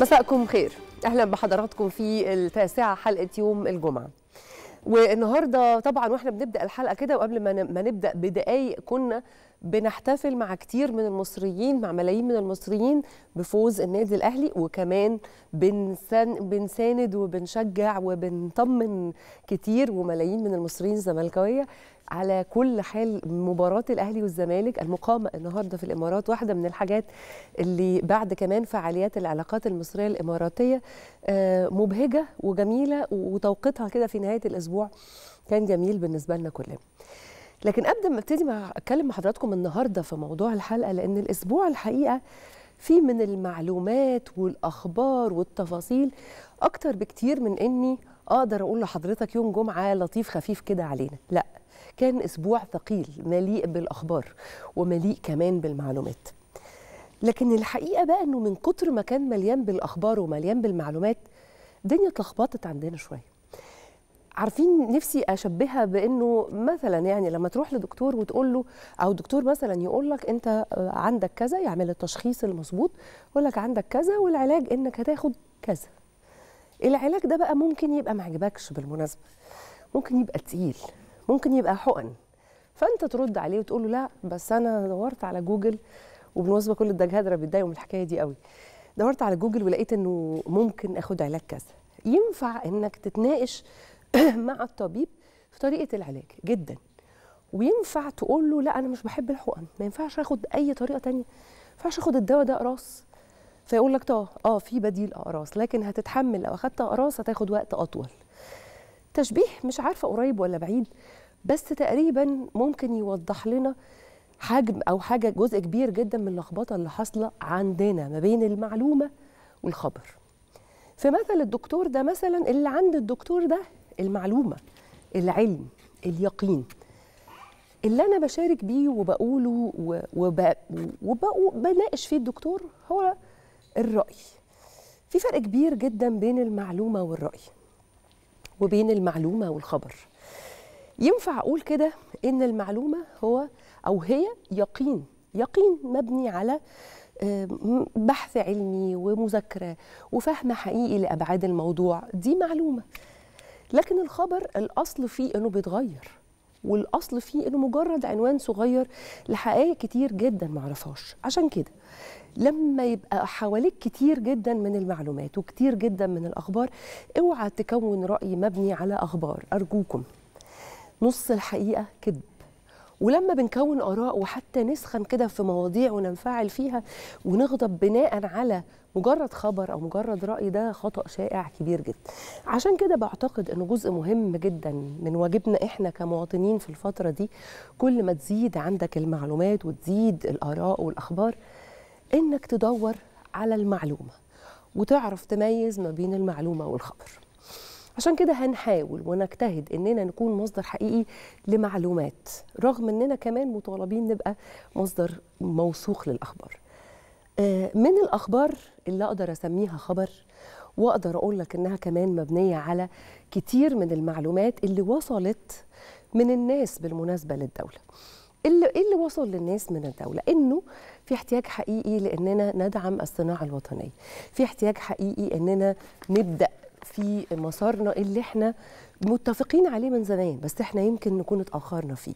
مساءكم خير، أهلا بحضراتكم في التاسعة حلقة يوم الجمعة. والنهاردة طبعا واحنا بنبدأ الحلقة كده، وقبل ما نبدأ بدقايق كنا بنحتفل مع كتير من المصريين، مع ملايين من المصريين بفوز النادي الأهلي، وكمان بنساند وبنشجع وبنطمن كتير وملايين من المصريين الزملكاوية على كل حال مباراة الأهلي والزمالك المقامة النهاردة في الإمارات. واحدة من الحاجات اللي بعد كمان فعاليات العلاقات المصرية الإماراتية مبهجة وجميلة، وتوقيتها كده في نهاية الأسبوع كان جميل بالنسبة لنا كلنا. لكن قبل ما ابتدي اتكلم مع حضراتكم النهارده في موضوع الحلقه، لان الاسبوع الحقيقه فيه من المعلومات والاخبار والتفاصيل اكتر بكتير من اني اقدر اقول لحضرتك يوم جمعه لطيف خفيف كده علينا. لا، كان اسبوع ثقيل مليء بالاخبار ومليء كمان بالمعلومات. لكن الحقيقه بقى انه من كتر ما كان مليان بالاخبار ومليان بالمعلومات الدنيا اتلخبطت عندنا شويه. عارفين، نفسي اشبهها بانه مثلا يعني لما تروح لدكتور وتقول له، او دكتور مثلا يقول لك انت عندك كذا، يعمل التشخيص المظبوط يقول لك عندك كذا والعلاج انك هتاخد كذا. العلاج ده بقى ممكن يبقى ما عجبكش بالمناسبه، ممكن يبقى تقيل، ممكن يبقى حقن، فانت ترد عليه وتقول له لا بس انا دورت على جوجل. وبالمناسبه كل الدكاتره بيتضايقوا من الحكايه دي قوي، دورت على جوجل ولقيت انه ممكن اخد علاج كذا. ينفع انك تتناقش مع الطبيب في طريقة العلاج جدا، وينفع تقول له لا أنا مش بحب الحقن، ما ينفعش آخد أي طريقة تانية، ما ينفعش آخد الدواء ده أقراص. فيقول لك في بديل أقراص، لكن هتتحمل لو أخدت أقراص هتاخد وقت أطول. تشبيه مش عارفة قريب ولا بعيد، بس تقريبا ممكن يوضح لنا حجم أو حاجة جزء كبير جدا من اللخبطة اللي حاصلة عندنا ما بين المعلومة والخبر. في مثل الدكتور ده مثلا، اللي عند الدكتور ده المعلومة، العلم، اليقين اللي أنا بشارك بيه وبقوله وبناقش فيه الدكتور هو الرأي. في فرق كبير جدا بين المعلومة والرأي وبين المعلومة والخبر. ينفع أقول كده إن المعلومة هو أو هي يقين مبني على بحث علمي ومذاكرة وفهم حقيقي لأبعاد الموضوع، دي معلومة. لكن الخبر الأصل فيه إنه بيتغير، والأصل فيه إنه مجرد عنوان صغير لحقائق كتير جدا معرفهاش. عشان كده لما يبقى حواليك كتير جدا من المعلومات وكتير جدا من الأخبار اوعى تكون رأي مبني على أخبار، أرجوكم. نص الحقيقة كذب. ولما بنكون آراء وحتى نسخن كده في مواضيع وننفعل فيها ونغضب بناء على مجرد خبر أو مجرد رأي، ده خطأ شائع كبير جدا. عشان كده بعتقد أنه جزء مهم جدا من واجبنا إحنا كمواطنين في الفترة دي، كل ما تزيد عندك المعلومات وتزيد الآراء والأخبار، إنك تدور على المعلومة وتعرف تميز ما بين المعلومة والخبر. عشان كده هنحاول ونجتهد اننا نكون مصدر حقيقي لمعلومات، رغم اننا كمان مطالبين نبقى مصدر موثوق للاخبار. من الاخبار اللي اقدر اسميها خبر، واقدر اقول لك انها كمان مبنيه على كتير من المعلومات اللي وصلت من الناس بالمناسبه للدوله. اللي وصل للناس من الدولة إنه في احتياج حقيقي لأننا ندعم الصناعة الوطنية، في احتياج حقيقي إننا نبدأ في مسارنا اللي احنا متفقين عليه من زمان، بس احنا يمكن نكون اتأخرنا فيه.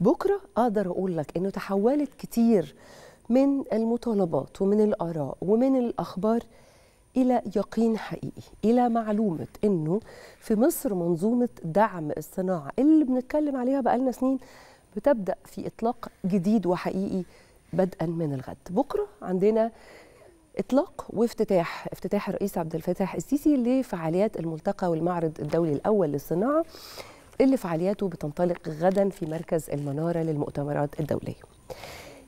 بكرة أقدر أقول لك إنه تحولت كتير من المطالبات ومن الآراء ومن الأخبار إلى يقين حقيقي، إلى معلومة إنه في مصر منظومة دعم الصناعة اللي بنتكلم عليها بقالنا سنين بتبدأ في إطلاق جديد وحقيقي بدءا من الغد. بكرة عندنا إطلاق وافتتاح، افتتاح الرئيس عبد الفتاح السيسي لفعاليات الملتقى والمعرض الدولي الأول للصناعة، اللي فعالياته بتنطلق غدا في مركز المنارة للمؤتمرات الدولية.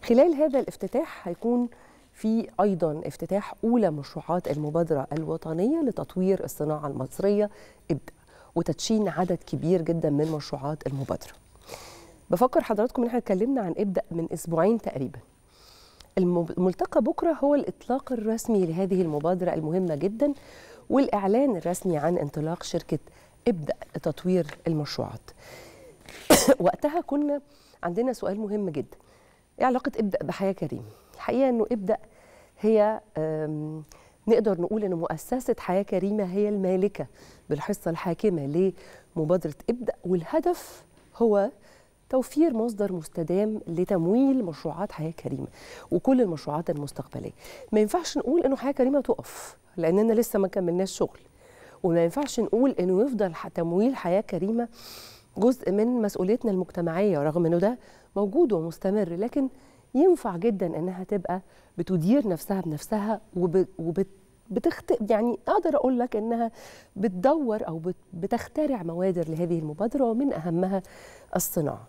خلال هذا الافتتاح هيكون في أيضا افتتاح أولى مشروعات المبادرة الوطنية لتطوير الصناعة المصرية ابدأ، وتدشين عدد كبير جدا من مشروعات المبادرة. بفكر حضراتكم ان احنا اتكلمنا عن ابدأ من أسبوعين تقريبا. الملتقى بكرة هو الإطلاق الرسمي لهذه المبادرة المهمة جدا، والإعلان الرسمي عن انطلاق شركة ابدأ لتطوير المشروعات. وقتها كنا عندنا سؤال مهم جدا، إيه علاقة ابدأ بحياة كريمة؟ الحقيقة إنه ابدأ هي نقدر نقول أن مؤسسة حياة كريمة هي المالكة بالحصة الحاكمة لمبادرة ابدأ، والهدف هو توفير مصدر مستدام لتمويل مشروعات حياة كريمة وكل المشروعات المستقبلية. ما ينفعش نقول أنه حياة كريمة تقف لأننا لسه ما كملناش شغل، وما ينفعش نقول أنه يفضل تمويل حياة كريمة جزء من مسؤوليتنا المجتمعية، رغم أنه ده موجود ومستمر، لكن ينفع جدا أنها تبقى بتدير نفسها بنفسها يعني أقدر أقول لك أنها بتدور أو بتخترع موادر لهذه المبادرة، ومن أهمها الصناعة.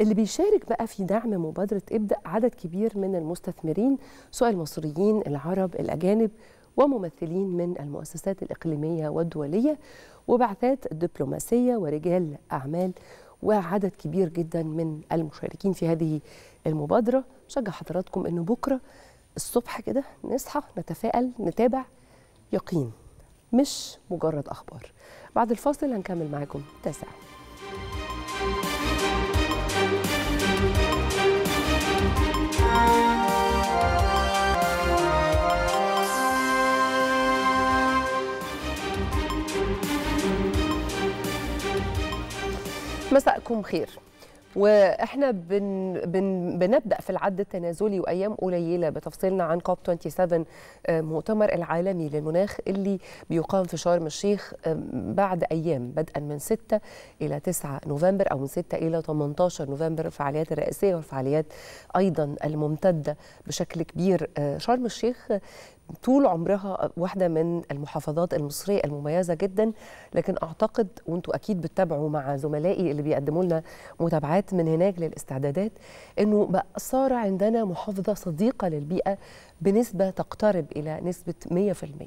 اللي بيشارك بقى في دعم مبادرة ابدأ عدد كبير من المستثمرين، سواء المصريين العرب الأجانب وممثلين من المؤسسات الإقليمية والدولية وبعثات دبلوماسية ورجال أعمال، وعدد كبير جدا من المشاركين في هذه المبادرة. شجع حضراتكم أنه بكرة الصبح كده نصحى نتفائل، نتابع يقين مش مجرد أخبار. بعد الفاصل هنكمل معاكم التاسعة. مساءكم خير. واحنا بنبدا في العد التنازلي وايام قليله بتفصيلنا عن كوب 27، مؤتمر العالمي للمناخ اللي بيقام في شرم الشيخ بعد ايام، بدءا من 6 الى 9 نوفمبر او من 6 الى 18 نوفمبر. الفعاليات الرئيسيه والفعاليات ايضا الممتده بشكل كبير. شرم الشيخ طول عمرها واحدة من المحافظات المصرية المميزة جدا، لكن أعتقد وانتوا أكيد بتتابعوا مع زملائي اللي بيقدموا لنا متابعات من هناك للاستعدادات، أنه بقى صار عندنا محافظة صديقة للبيئة بنسبة تقترب إلى نسبة 100%.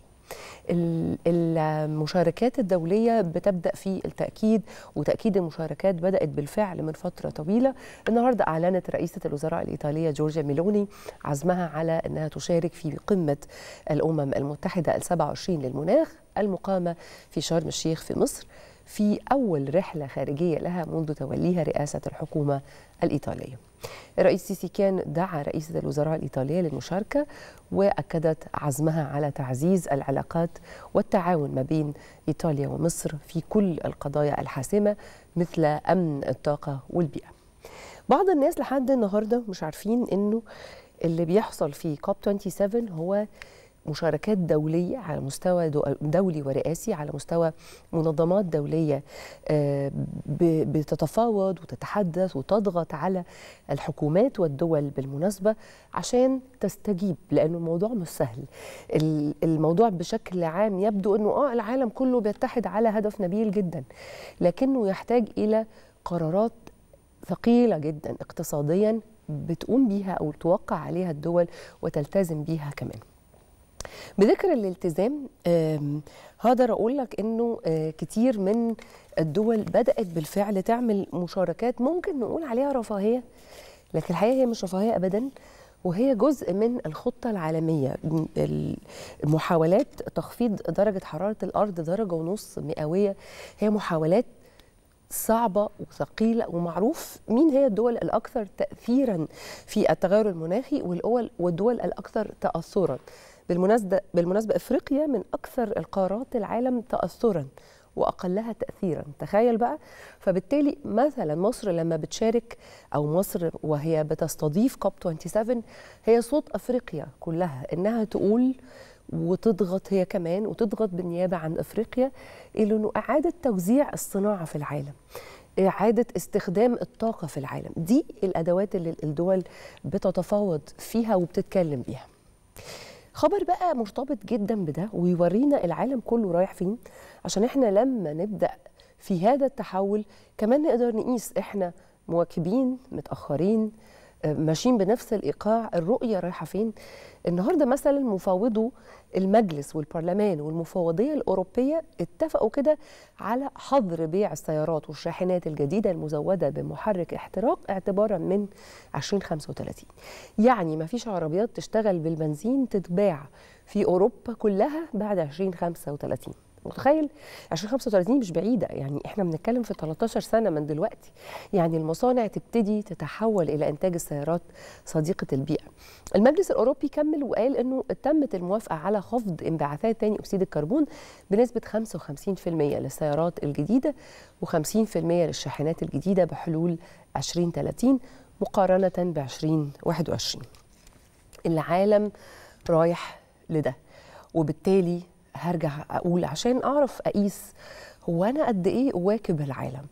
المشاركات الدولية بتبدأ في التأكيد، وتأكيد المشاركات بدأت بالفعل من فترة طويلة. النهاردة أعلنت رئيسة الوزراء الإيطالية جورجيا ميلوني عزمها على أنها تشارك في قمة الأمم المتحدة ال27 للمناخ المقامة في شرم الشيخ في مصر، في أول رحلة خارجية لها منذ توليها رئاسة الحكومة الإيطالية. الرئيس السيسي كان دعا رئيسة الوزراء الإيطالية للمشاركة، وأكدت عزمها على تعزيز العلاقات والتعاون ما بين إيطاليا ومصر في كل القضايا الحاسمة مثل أمن الطاقة والبيئة. بعض الناس لحد النهاردة مش عارفين أنه اللي بيحصل في كوب 27 هو مشاركات دولية على مستوى دولي ورئاسي، على مستوى منظمات دولية بتتفاوض وتتحدث وتضغط على الحكومات والدول بالمناسبة عشان تستجيب، لأنه الموضوع مش سهل. الموضوع بشكل عام يبدو أنه العالم كله بيتحد على هدف نبيل جدا، لكنه يحتاج إلى قرارات ثقيلة جدا اقتصاديا بتقوم بيها أو توقع عليها الدول وتلتزم بيها كمان. بذكر الالتزام، هقدر اقول لك انه كتير من الدول بدات بالفعل تعمل مشاركات ممكن نقول عليها رفاهيه، لكن الحقيقه هي مش رفاهيه ابدا، وهي جزء من الخطه العالميه. محاولات تخفيض درجه حراره الارض 1.5 درجة مئويه هي محاولات صعبة وثقيلة، ومعروف مين هي الدول الأكثر تأثيرا في التغير المناخي والدول الأكثر تأثرا. بالمناسبة أفريقيا من أكثر القارات العالم تأثرا وأقلها تأثيرا، تخيل بقى. فبالتالي مثلا مصر لما بتشارك، أو مصر وهي بتستضيف كوب 27، هي صوت أفريقيا كلها إنها تقول وتضغط هي كمان، وتضغط بالنيابة عن أفريقيا إلى أنه إعادة توزيع الصناعة في العالم، إعادة استخدام الطاقة في العالم. دي الأدوات اللي الدول بتتفاوض فيها وبتتكلم بيها. خبر بقى مرتبط جدا بده ويورينا العالم كله رايح فين، عشان إحنا لما نبدأ في هذا التحول كمان نقدر نقيس إحنا مواكبين متأخرين ماشيين بنفس الإيقاع، الرؤية رايحة فين. النهاردة مثلا مفاوضو المجلس والبرلمان والمفوضية الأوروبية اتفقوا كده على حظر بيع السيارات والشاحنات الجديدة المزودة بمحرك احتراق اعتبارا من 2035. يعني ما فيش عربيات تشتغل بالبنزين تتباع في أوروبا كلها بعد 2035. متخيل؟ 2035 مش بعيده، يعني احنا بنتكلم في 13 سنه من دلوقتي. يعني المصانع تبتدي تتحول الى انتاج السيارات صديقه البيئه. المجلس الاوروبي كمل وقال انه تمت الموافقه على خفض انبعاثات ثاني اكسيد الكربون بنسبه 55% للسيارات الجديده و50% للشاحنات الجديده بحلول 2030 مقارنه ب 2021. العالم رايح لده، وبالتالي هرجع اقول عشان اعرف اقيس هو انا قد ايه اواكب العالم،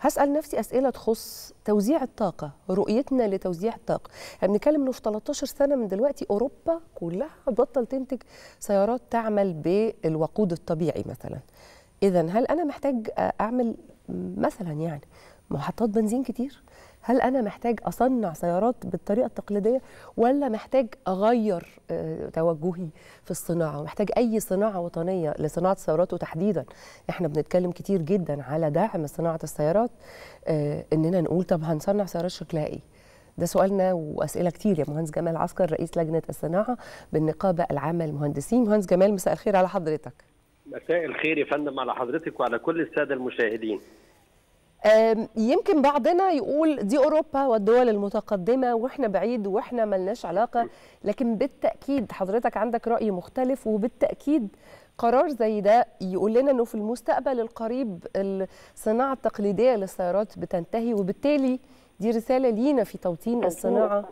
هسال نفسي اسئله تخص توزيع الطاقه، رؤيتنا لتوزيع الطاقه. احنا بنتكلم انه في 13 سنه من دلوقتي اوروبا كلها هتبطل تنتج سيارات تعمل بالوقود الطبيعي مثلا. اذا هل انا محتاج اعمل مثلا يعني محطات بنزين كتير؟ هل أنا محتاج أصنع سيارات بالطريقة التقليدية، ولا محتاج أغير توجهي في الصناعة؟ محتاج أي صناعة وطنية لصناعة السيارات، وتحديدا إحنا بنتكلم كتير جدا على دعم صناعة السيارات، إننا نقول طب هنصنع سيارات شكلها إيه؟ ده سؤالنا وأسئلة كتير يا مهندس جمال عسكر، رئيس لجنة الصناعة بالنقابة العامة للمهندسين. مهندس جمال، مساء الخير على حضرتك. مساء الخير يا فندم على حضرتك وعلى كل السادة المشاهدين. يمكن بعضنا يقول دي أوروبا والدول المتقدمة وإحنا بعيد وإحنا ملناش علاقة، لكن بالتأكيد حضرتك عندك رأي مختلف، وبالتأكيد قرار زي ده يقول لنا أنه في المستقبل القريب الصناعة التقليدية للسيارات بتنتهي، وبالتالي دي رسالة لينا في توطين الصناعة.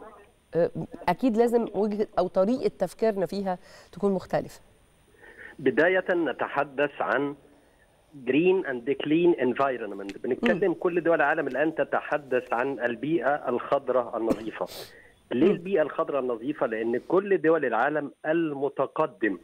أكيد لازم وجهة أو طريقة تفكيرنا فيها تكون مختلفة. بداية نتحدث عن جرين اند كلين انفايرمنت، بنتكلم كل دول العالم الان تتحدث عن البيئه الخضراء النظيفه. ليه البيئه الخضراء النظيفه؟ لان كل دول العالم المتقدم،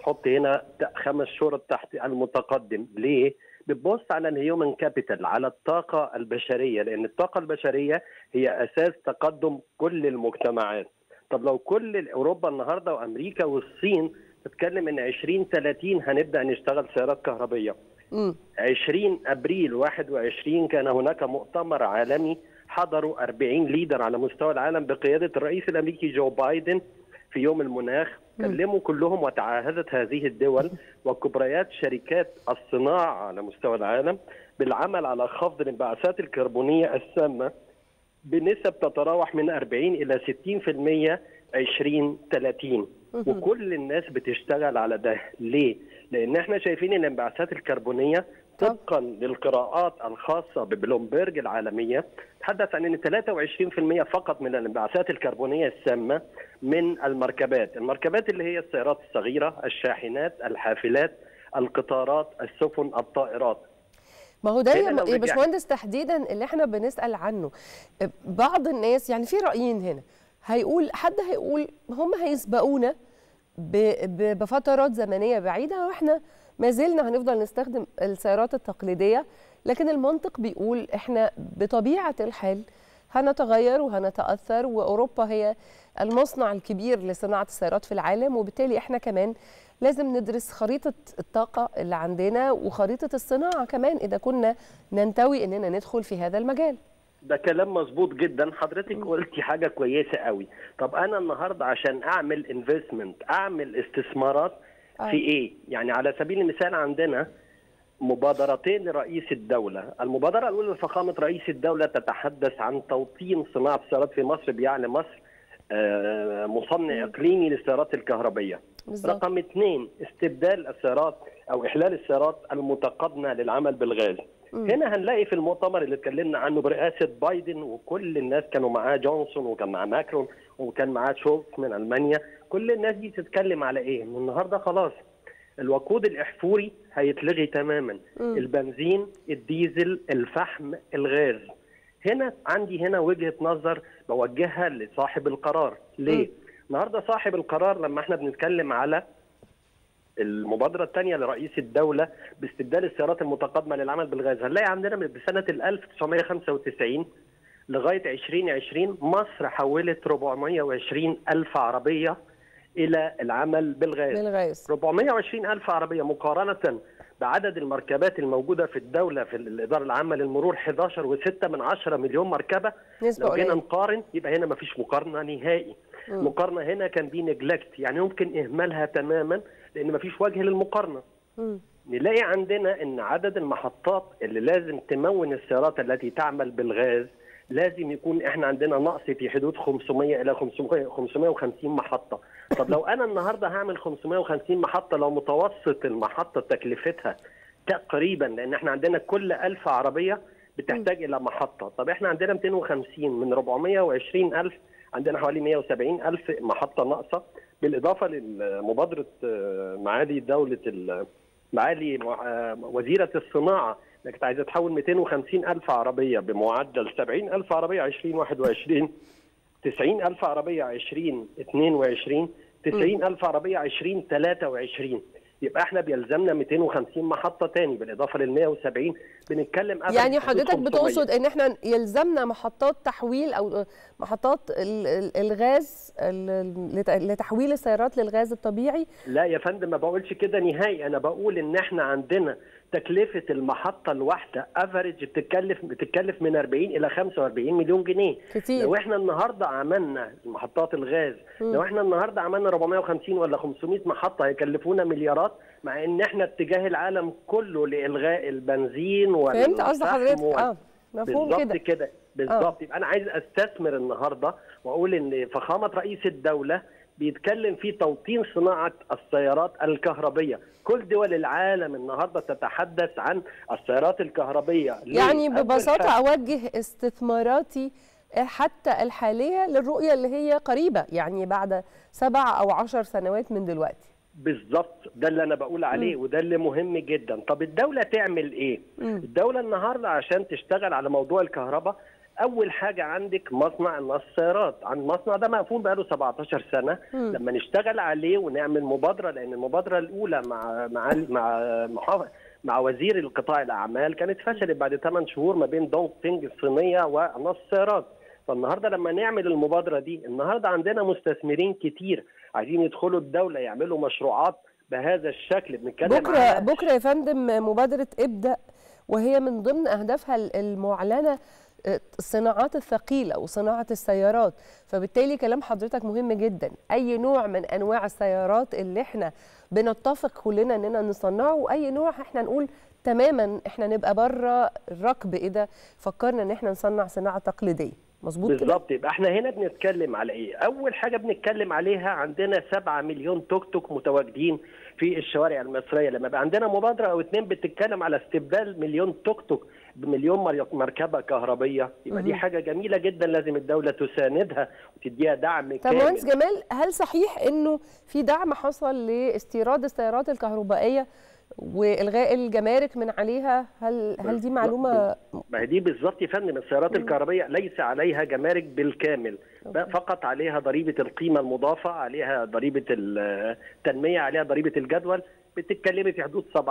تحط هنا 5 شرط تحت المتقدم، ليه؟ بتبص على الهيومن كابيتال، على الطاقه البشريه، لان الطاقه البشريه هي اساس تقدم كل المجتمعات. طب لو كل اوروبا النهارده وامريكا والصين تتكلم ان 2030 هنبدا نشتغل سيارات كهربيه. 20 ابريل 21 كان هناك مؤتمر عالمي حضروا 40 ليدر على مستوى العالم بقياده الرئيس الامريكي جو بايدن في يوم المناخ، كلموا كلهم وتعهدت هذه الدول وكبريات شركات الصناعه على مستوى العالم بالعمل على خفض الانبعاثات الكربونيه السامه بنسب تتراوح من 40 الى 60% 2030. وكل الناس بتشتغل على ده، ليه؟ لأن احنا شايفين ان الانبعاثات الكربونية طبقا للقراءات الخاصة ببلومبرج العالمية تحدث عن ان 23% فقط من الانبعاثات الكربونية السامة من المركبات، اللي هي السيارات الصغيرة، الشاحنات، الحافلات، القطارات، السفن، الطائرات. ما هو ده يا باشمهندس تحديدا اللي احنا بنسأل عنه. بعض الناس يعني في رأيين هنا، هيقول حد هيقول هم هيسبقونا بفترات زمنيه بعيده واحنا ما زلنا هنفضل نستخدم السيارات التقليديه، لكن المنطق بيقول احنا بطبيعه الحال هنتغير وهنتاثر، واوروبا هي المصنع الكبير لصناعه السيارات في العالم، وبالتالي احنا كمان لازم ندرس خريطه الطاقه اللي عندنا وخريطه الصناعه كمان اذا كنا ننتوي اننا ندخل في هذا المجال. ده كلام مظبوط جدا، حضرتك قلتي حاجه كويسه قوي. طب انا النهارده عشان اعمل انفستمنت، اعمل استثمارات في ايه؟ يعني على سبيل المثال عندنا مبادرتين لرئيس الدوله، المبادره الاولى لفخامه رئيس الدوله تتحدث عن توطين صناعه السيارات في مصر، بيعني مصر مصنع اقليمي للسيارات الكهربائيه. رقم 2 استبدال السيارات او احلال السيارات المتقدمه للعمل بالغاز. هنا هنلاقي في المؤتمر اللي اتكلمنا عنه برئاسه بايدن وكل الناس كانوا معاه، جونسون وكان معاه ماكرون وكان معاه شولتز من المانيا، كل الناس دي بتتكلم على ايه؟ النهارده خلاص الوقود الاحفوري هيتلغي تماما، البنزين، الديزل، الفحم، الغاز. هنا عندي وجهه نظر بوجهها لصاحب القرار، ليه؟ النهارده صاحب القرار لما احنا بنتكلم على المبادرة الثانية لرئيس الدولة باستبدال السيارات المتقدمة للعمل بالغاز، هنلاقي عندنا بسنة 1995 لغاية 2020 مصر حولت 420,000 عربية إلى العمل بالغاز. 420,000 عربية مقارنة بعدد المركبات الموجودة في الدولة في الإدارة العامة للمرور 11.6 مليون مركبة. لو جينا نقارن يبقى هنا مفيش مقارنة نهائي. المقارنة هنا كان بي نجلكت، يعني يمكن إهمالها تماما لأن مفيش وجه للمقارنة. نلاقي عندنا ان عدد المحطات اللي لازم تمون السيارات التي تعمل بالغاز لازم يكون احنا عندنا نقص في حدود 500 الى 550 محطه. طب لو انا النهارده هعمل 550 محطه، لو متوسط المحطه تكلفتها تقريبا، لان احنا عندنا كل 1000 عربيه بتحتاج الى محطه، طب احنا عندنا 250 من 420 ألف، عندنا حوالي 170 ألف محطة ناقصة، بالإضافة لمبادرة معالي معالي وزيرة الصناعة اللي كانت عايزة تحول 250 ألف عربية بمعدل 70 ألف عربية 2021، 90 ألف عربية 2022، 90 ألف عربية 2023. يبقى احنا بيلزمنا 250 محطه تاني بالاضافه لل 170 بنتكلم. يعني حضرتك بتقصد ان احنا يلزمنا محطات تحويل او محطات الغاز لتحويل السيارات للغاز الطبيعي؟ لا يا فندم، ما بقولش كده نهائي، انا بقول ان احنا عندنا تكلفه المحطه الواحده افريج بتتكلف من 40 الى 45 مليون جنيه كتير. لو احنا النهارده عملنا محطات الغاز، لو احنا النهارده عملنا 450 ولا 500 محطه هيكلفونا مليارات، مع ان احنا اتجاه العالم كله لالغاء البنزين والفحم. فهمت قصد حضرتك؟ مفهوم كده بالظبط. يبقى انا عايز استثمر النهارده واقول ان فخامه رئيس الدوله بيتكلم في توطين صناعة السيارات الكهربية. كل دول العالم النهاردة تتحدث عن السيارات الكهربية. يعني ببساطة أوجه استثماراتي حتى الحالية للرؤية اللي هي قريبة، يعني بعد 7 أو 10 سنوات من دلوقتي. بالظبط، ده اللي أنا بقول عليه وده اللي مهم جدا. طب الدولة تعمل إيه؟ الدولة النهاردة عشان تشتغل على موضوع الكهرباء، أول حاجة عندك مصنع السيارات، عن المصنع ده مقفول بقاله 17 سنة، لما نشتغل عليه ونعمل مبادرة، لأن المبادرة الأولى مع وزير القطاع الأعمال كانت فشلت بعد 8 شهور ما بين دونغتينج الصينية والسيارات. فالنهارده لما نعمل المبادرة دي، النهارده عندنا مستثمرين كتير عايزين يدخلوا الدولة يعملوا مشروعات بهذا الشكل. بنتكلم بكرة يا فندم مبادرة ابدأ، وهي من ضمن أهدافها المعلنة الصناعات الثقيلة وصناعة السيارات، فبالتالي كلام حضرتك مهم جدا. أي نوع من أنواع السيارات اللي احنا بنتفق كلنا أننا نصنعه، وأي نوع احنا نقول تماما احنا نبقى بره الركب إذا فكرنا أن احنا نصنع صناعة تقليدية. مظبوط بالظبط. يبقى احنا هنا بنتكلم على ايه؟ اول حاجه بنتكلم عليها عندنا 7 مليون توك توك متواجدين في الشوارع المصريه، لما بقى عندنا مبادره او 2 بتتكلم على استبدال مليون توك توك بمليون مركبه كهربيه، يبقى دي حاجه جميله جدا لازم الدوله تساندها وتديها دعم كامل. طب مهندس جمال، هل صحيح انه في دعم حصل لاستيراد السيارات الكهربائيه والغاء الجمارك من عليها؟ هل دي معلومه؟ ما هي دي بالظبط يا فندم، السيارات الكهربائيه ليس عليها جمارك بالكامل، فقط عليها ضريبه القيمه المضافه، عليها ضريبه التنميه، عليها ضريبه الجدول، بتتكلمي في حدود 17%.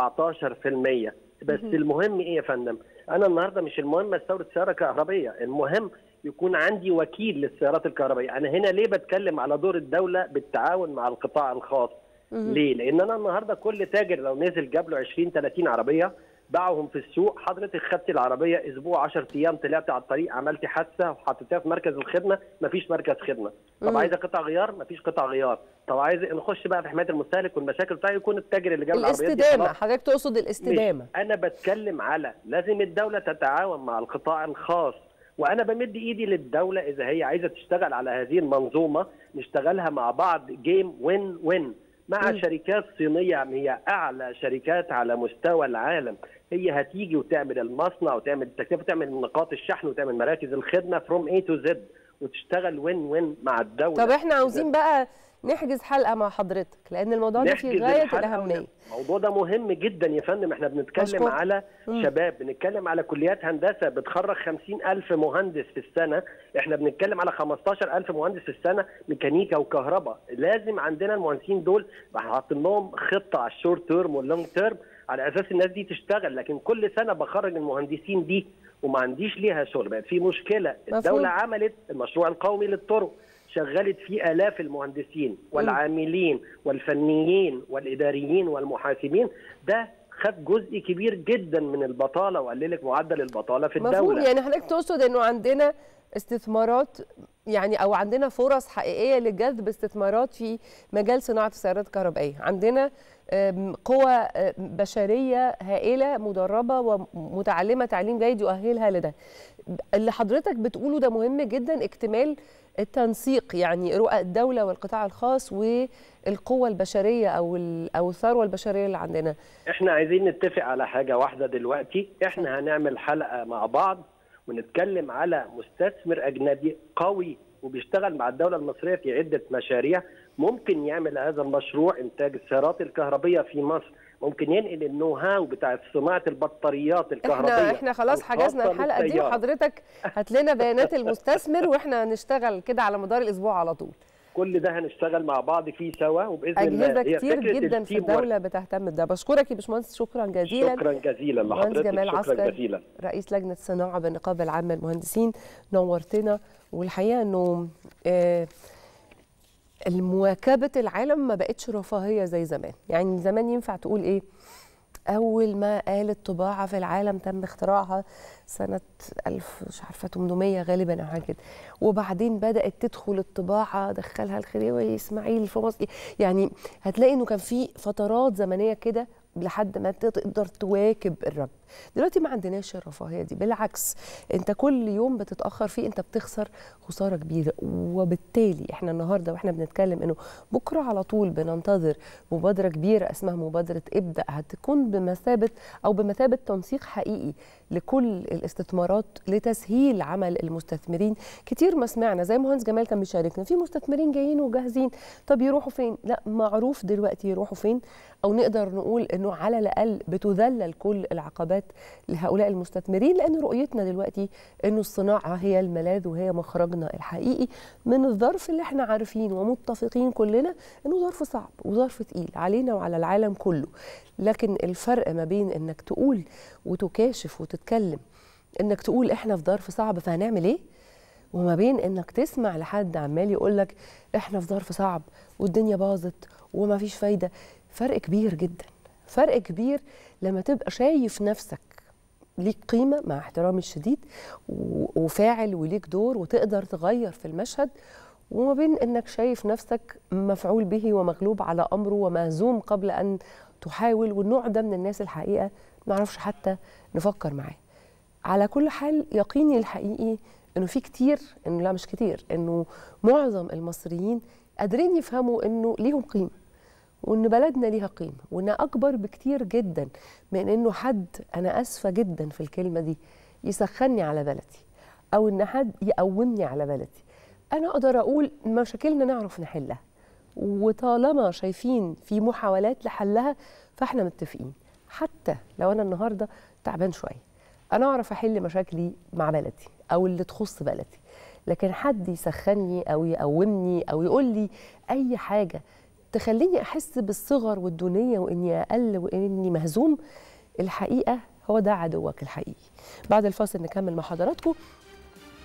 بس المهم ايه يا فندم؟ انا النهارده مش المهم استورد سياره كهربائيه، المهم يكون عندي وكيل للسيارات الكهربائيه. انا هنا ليه بتكلم على دور الدوله بالتعاون مع القطاع الخاص؟ ليه؟ لأن أنا النهارده كل تاجر لو نزل جاب له 20-30 عربية باعهم في السوق، حضرتك خدت العربية أسبوع 10 أيام طلعت على الطريق عملت حادثة وحطيتها في مركز الخدمة، مفيش مركز خدمة. طب عايزة قطع غيار؟ مفيش قطع غيار. طب عايز نخش بقى في حماية المستهلك والمشاكل بتاعته، يكون التاجر اللي جاب العربية دي الاستدامة. حضرتك تقصد الاستدامة؟ أنا بتكلم على لازم الدولة تتعاون مع القطاع الخاص، وأنا بمد إيدي للدولة إذا هي عايزة تشتغل على هذه المنظومة نشتغلها مع بعض جيم وين وين مع شركات صينية هي أعلى شركات على مستوى العالم، هي هتيجي وتعمل المصنع وتعمل التكلفة وتعمل نقاط الشحن وتعمل مراكز الخدمة from A to Z وتشتغل وين وين مع الدولة. طب احنا عاوزين بقى نحجز حلقة مع حضرتك، لأن الموضوع ده في غاية الأهمية. الموضوع ده مهم جدا يا فندم، احنا بنتكلم على شباب، بنتكلم على كليات هندسة بتخرج 50,000 مهندس في السنة، احنا بنتكلم على 15,000 مهندس في السنة ميكانيكا وكهرباء. لازم عندنا المهندسين دول حاطين لهم خطة على الشورت تيرم واللونج تيرم على أساس الناس دي تشتغل، لكن كل سنة بخرج المهندسين دي وما عنديش ليها شغل، بقت في مشكلة. الدولة عملت المشروع القومي للطرق، شغلت فيه آلاف المهندسين والعاملين والفنيين والإداريين والمحاسبين، ده خد جزء كبير جدا من البطالة وقللك معدل البطالة في الدولة. مفهوم. يعني حضرتك تقصد أنه عندنا استثمارات يعني، او عندنا فرص حقيقيه لجذب استثمارات في مجال صناعه السيارات الكهربائيه. عندنا قوى بشريه هائله مدربه ومتعلمه تعليم جيد يؤهلها لده. اللي حضرتك بتقوله ده مهم جدا، اكتمال التنسيق يعني رؤى الدوله والقطاع الخاص والقوى البشريه او الثروه البشريه اللي عندنا. احنا عايزين نتفق على حاجه واحده دلوقتي، احنا هنعمل حلقه مع بعض ونتكلم على مستثمر أجنبي قوي وبيشتغل مع الدولة المصرية في عدة مشاريع، ممكن يعمل هذا المشروع إنتاج السيارات الكهربية في مصر، ممكن ينقل النو هاو بتاع صناعة البطاريات الكهربية. احنا خلاص حجزنا الحلقة دي، وحضرتك هات لنا بيانات المستثمر واحنا هنشتغل كده على مدار الأسبوع على طول. كل ده هنشتغل مع بعض فيه سوا، وباذن الله اجهزه كتير جدا في الدوله بتهتم بده. بشكرك يا باشمهندس، شكرا جزيلا. شكرا جزيلا لحضرتك، جمال عسكر رئيس لجنه الصناعه بالنقابه العامه للمهندسين، نورتنا. والحقيقه انه المواكبه العالم ما بقتش رفاهيه زي زمان، يعني زمان ينفع تقول ايه؟ اول ما آلة الطباعه في العالم تم اختراعها سنه 1800 غالبا او حاجه كده، وبعدين بدات تدخل الطباعه، دخلها الخديوي اسماعيل في مصر. يعني هتلاقي انه كان في فترات زمنيه كده لحد ما تقدر تواكب الرب. دلوقتي ما عندناش الرفاهيه دي، بالعكس انت كل يوم بتتاخر فيه انت بتخسر خساره كبيره، وبالتالي احنا النهارده واحنا بنتكلم انه بكره على طول بننتظر مبادره كبيره اسمها مبادره ابدأ، هتكون بمثابه تنسيق حقيقي لكل الاستثمارات لتسهيل عمل المستثمرين. كتير ما سمعنا زي مهندس جمال كان بيشاركنا في مستثمرين جايين وجاهزين، طب يروحوا فين؟ لا معروف دلوقتي يروحوا فين، او نقدر نقول انه على الاقل بتذلل كل العقبات لهؤلاء المستثمرين، لأن رؤيتنا دلوقتي أنه الصناعة هي الملاذ وهي مخرجنا الحقيقي من الظرف اللي احنا عارفين ومتفقين كلنا أنه ظرف صعب وظرف تقيل علينا وعلى العالم كله. لكن الفرق ما بين أنك تقول وتكاشف وتتكلم أنك تقول احنا في ظرف صعب فهنعمل ايه، وما بين أنك تسمع لحد عمال يقولك احنا في ظرف صعب والدنيا باظت وما فيش فايدة. فرق كبير جدا، فرق كبير لما تبقى شايف نفسك ليك قيمة مع احترامي الشديد وفاعل وليك دور وتقدر تغير في المشهد، وما بين انك شايف نفسك مفعول به ومغلوب على امره ومهزوم قبل ان تحاول. والنوع ده من الناس الحقيقة ما نعرفش حتى نفكر معاه. على كل حال يقيني الحقيقي انه في كتير، انه لا مش كتير، انه معظم المصريين قادرين يفهموا انه ليهم قيمة، وإن بلدنا ليها قيمة، وإنها أكبر بكتير جدا من إنه حد، أنا آسفة جدا في الكلمة دي، يسخني على بلدي أو إن حد يقومني على بلدي. أنا أقدر أقول مشاكلنا نعرف نحلها، وطالما شايفين في محاولات لحلها فإحنا متفقين، حتى لو أنا النهاردة تعبان شوية أنا أعرف أحل مشاكلي مع بلدي أو اللي تخص بلدي. لكن حد يسخني أو يقومني أو يقول لي أي حاجة تخليني أحس بالصغر والدونية وإني أقل وإني مهزوم، الحقيقة هو ده عدوك الحقيقي. بعد الفاصل نكمل مع حضراتكم،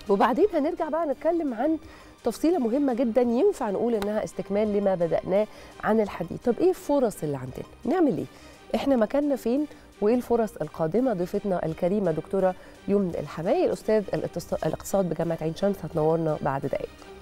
وبعدين هنرجع بقى نتكلم عن تفصيلة مهمة جدا ينفع نقول إنها استكمال لما بدأناه عن الحديث. طب إيه الفرص اللي عندنا؟ نعمل إيه؟ إحنا مكاننا فين؟ وإيه الفرص القادمة؟ ضيفتنا الكريمة دكتورة يمن الحماي، الأستاذ الاقتصاد بجامعة عين شمس، هتنورنا بعد دقايق.